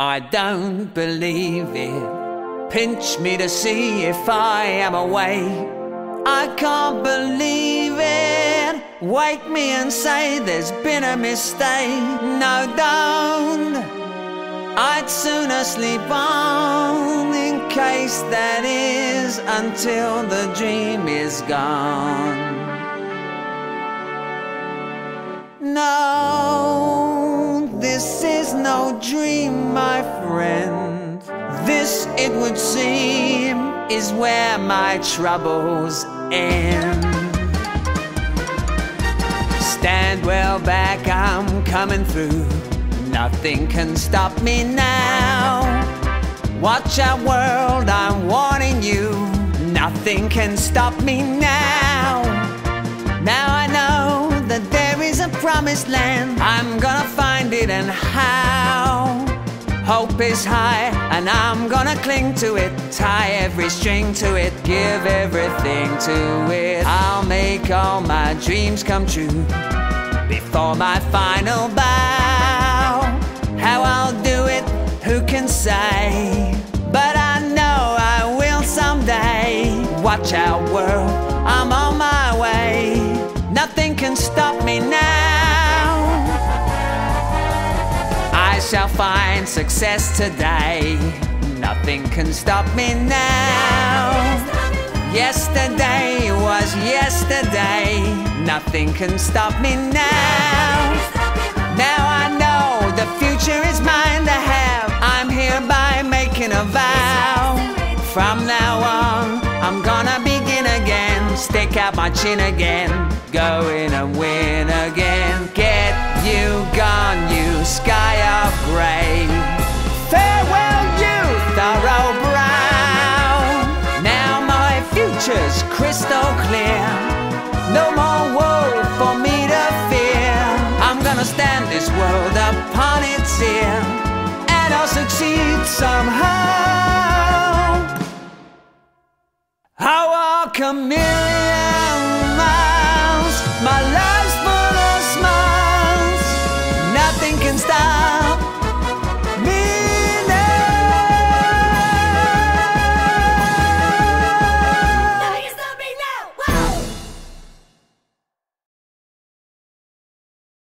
I don't believe it. Pinch me to see if I am awake. I can't believe it. Wake me and say there's been a mistake. No, don't. I'd sooner sleep on, in case that is, until the dream is gone. No, this is no dream, my friend. This, it would seem, is where my troubles end. Stand well back, I'm coming through. Nothing can stop me now. Watch out, world, I'm warning you. Nothing can stop me now. Now I know that there is a promised land. I'm gonna find it, and how? Hope is high, and I'm gonna cling to it. Tie every string to it, give everything to it. I'll make all my dreams come true before my final bow. How I'll do it, who can say? But I know I will someday. Watch out, world, I'm on my way. Nothing can stop me now. I shall find success today. Nothing can stop me now. Yesterday was yesterday. Nothing can stop me now. Now I know the future is mine to have. I'm hereby making a vow. From now on, I'm gonna begin again. Stick out my chin again. Go in and win again. Get you gone, you sky of grey. Farewell, you thorough brow. Now my future's crystal clear. No more woe for me to fear. I'm gonna stand this world upon its ear, and I'll succeed somehow. How I'll come in.